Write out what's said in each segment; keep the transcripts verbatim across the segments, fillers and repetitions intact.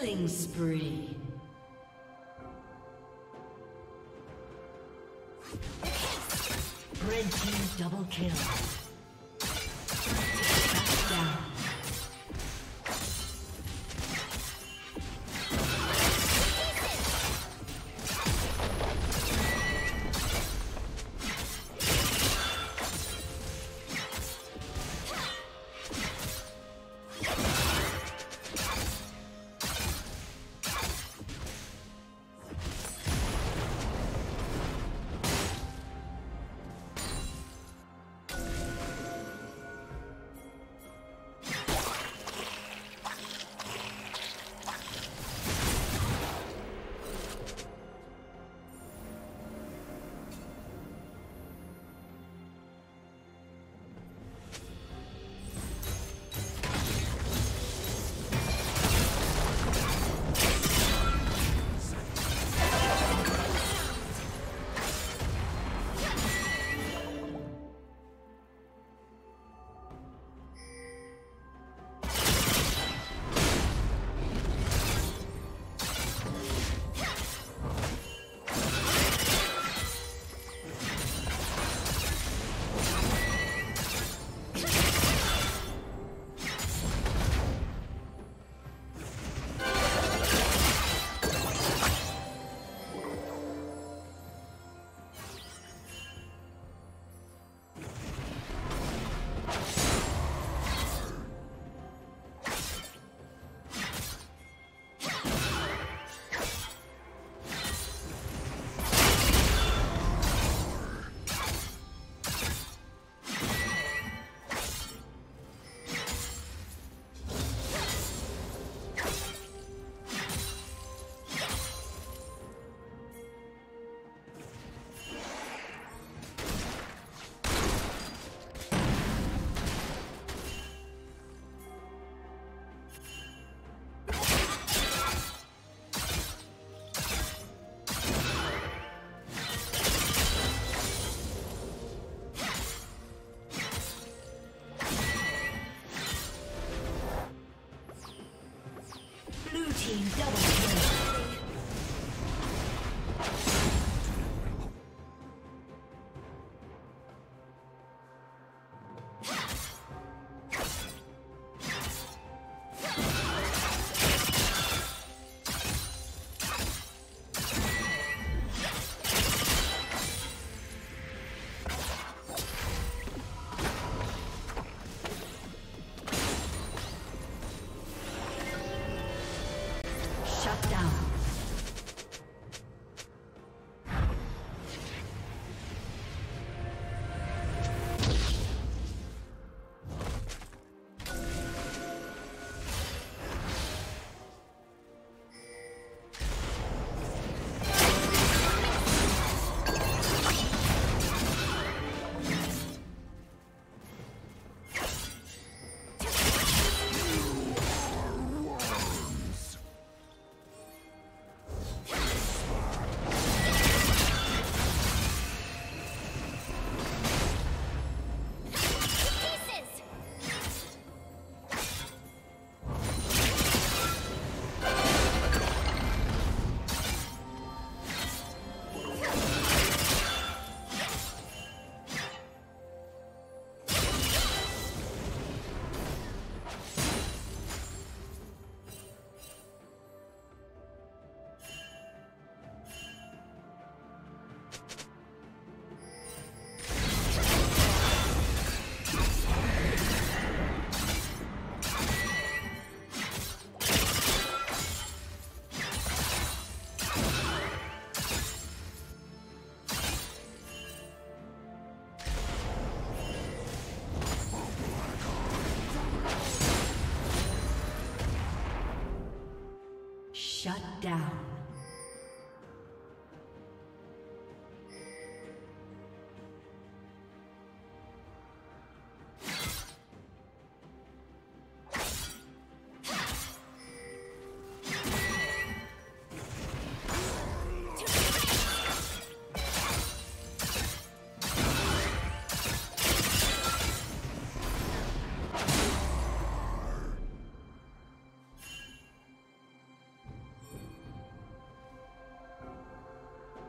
Killing spree. Red team double kill. Back down. Shut down.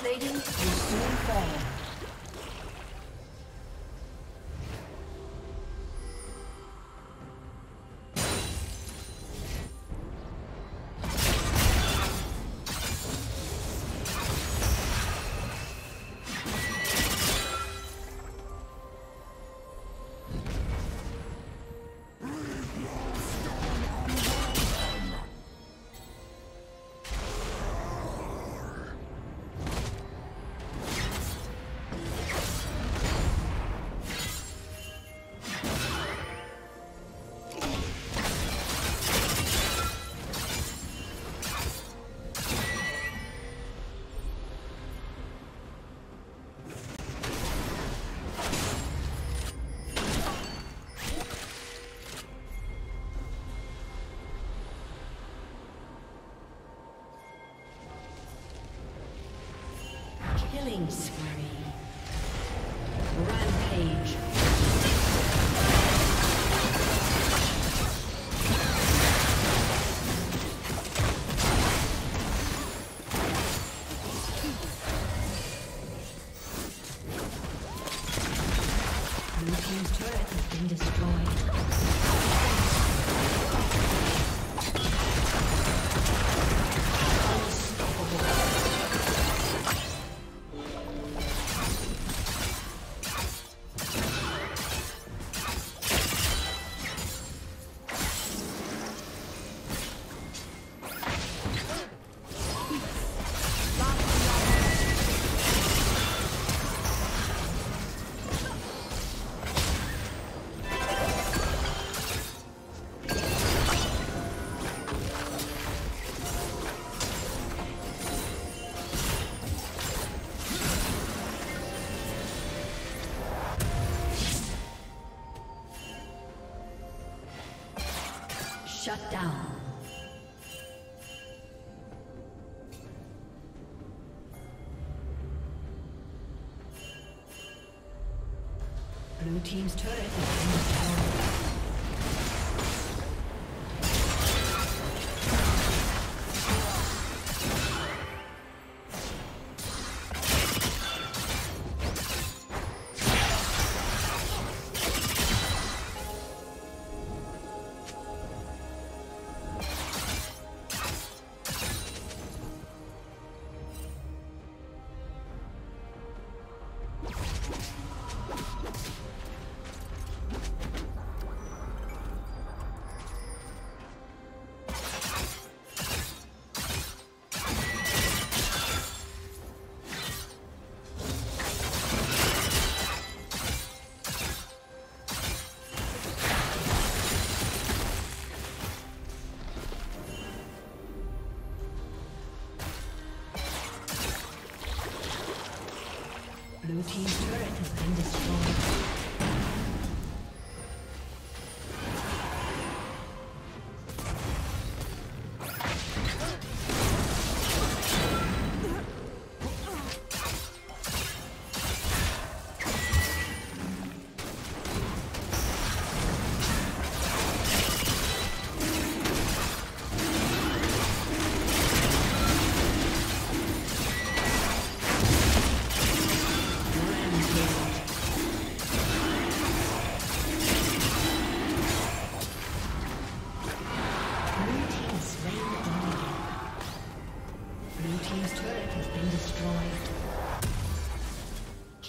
Plating will soon fall. Killing spree. Rampage. Blue team's turret has been destroyed. Unstoppable. Shut down. Blue team's turret has been destroyed. Blue team's turret has been destroyed. turret has been destroyed.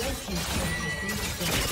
Red team's turret has been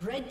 Red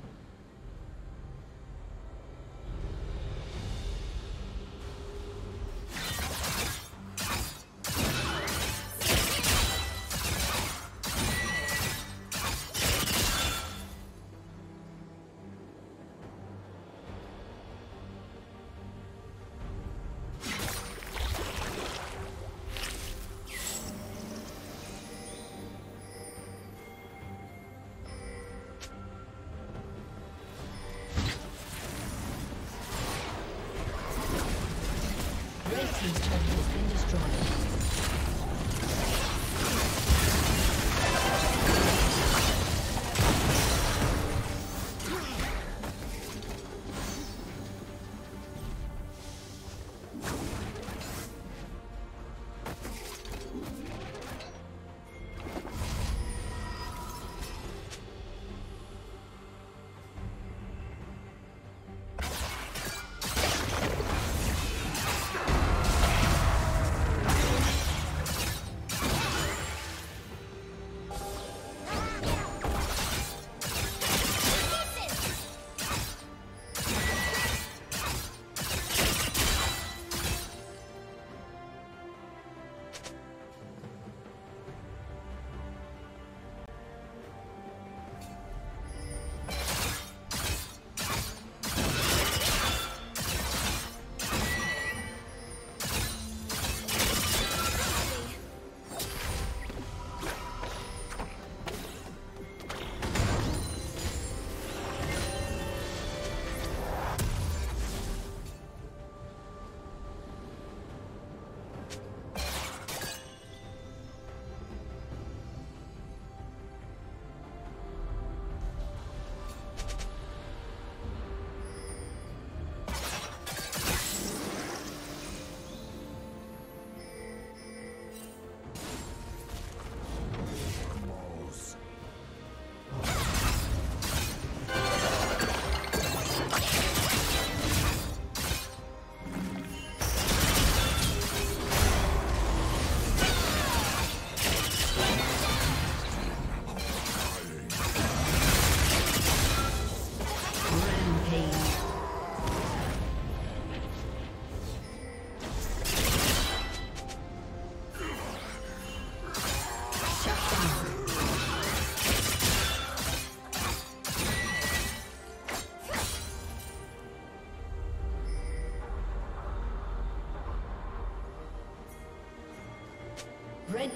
His turret has been destroyed. Red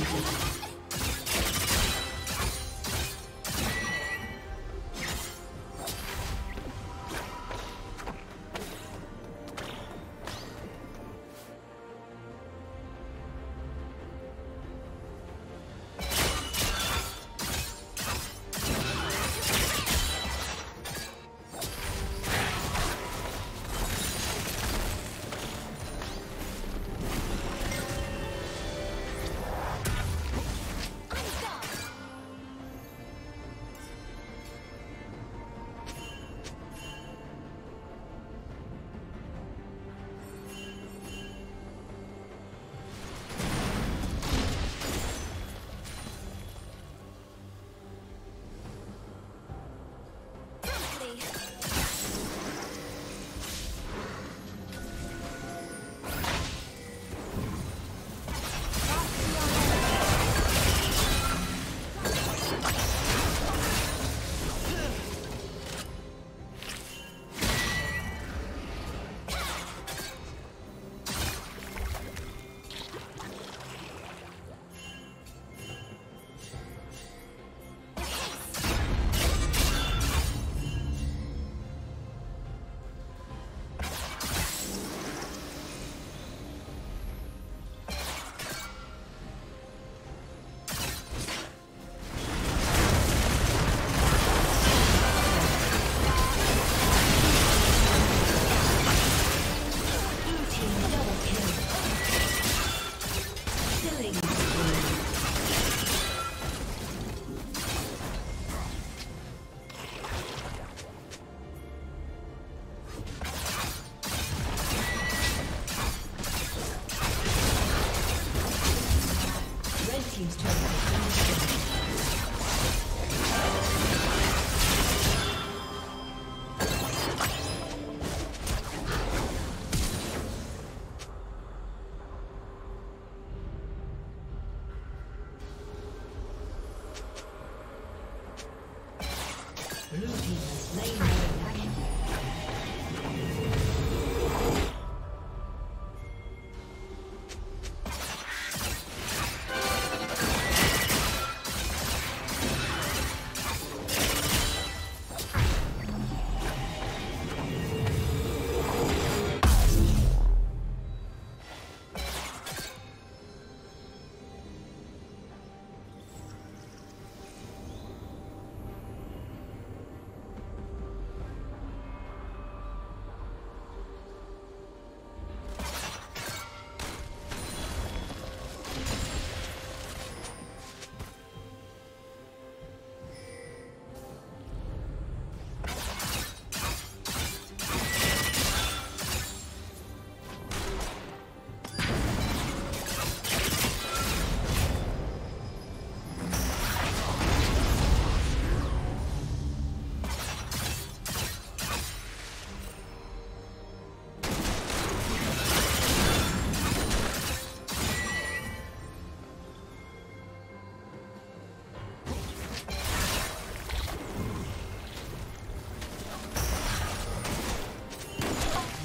executed.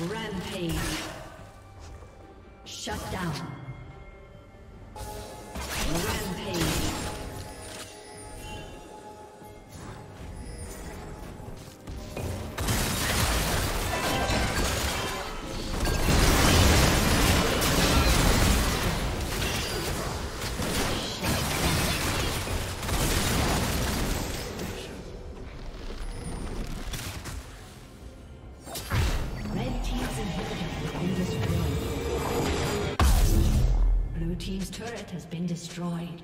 Rampage. Shut down. Has been destroyed.